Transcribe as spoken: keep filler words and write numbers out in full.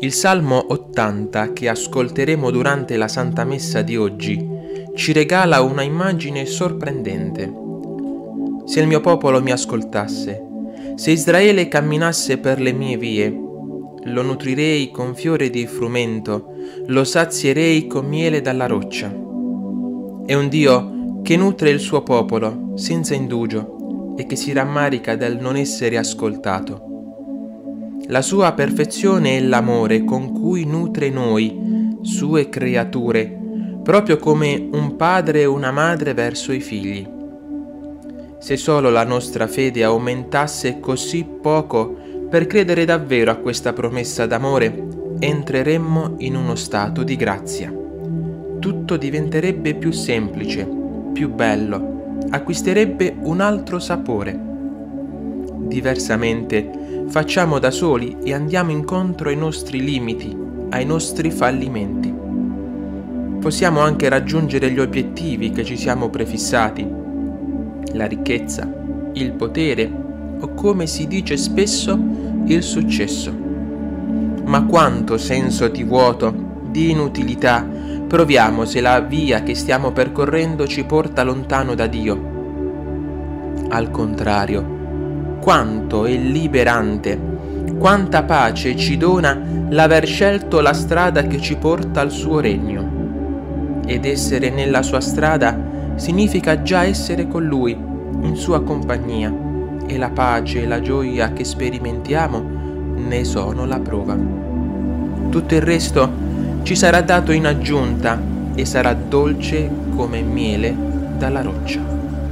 Il Salmo ottanta che ascolteremo durante la Santa Messa di oggi ci regala una immagine sorprendente. Se il mio popolo mi ascoltasse, se Israele camminasse per le mie vie, lo nutrirei con fiori di frumento, lo sazierei con miele dalla roccia. È un Dio che nutre il suo popolo senza indugio e che si rammarica del non essere ascoltato. La sua perfezione è l'amore con cui nutre noi, sue creature, proprio come un padre e una madre verso i figli. Se solo la nostra fede aumentasse così poco per credere davvero a questa promessa d'amore, entreremmo in uno stato di grazia. Tutto diventerebbe più semplice, più bello, acquisterebbe un altro sapore. Diversamente, facciamo da soli e andiamo incontro ai nostri limiti, ai nostri fallimenti. Possiamo anche raggiungere gli obiettivi che ci siamo prefissati, la ricchezza, il potere o, come si dice spesso, il successo. Ma quanto senso di vuoto, di inutilità proviamo se la via che stiamo percorrendo ci porta lontano da Dio. Al contrario, quanto è liberante, quanta pace ci dona l'aver scelto la strada che ci porta al suo regno. Ed essere nella sua strada significa già essere con Lui, in sua compagnia, e la pace e la gioia che sperimentiamo ne sono la prova. Tutto il resto ci sarà dato in aggiunta e sarà dolce come miele dalla roccia.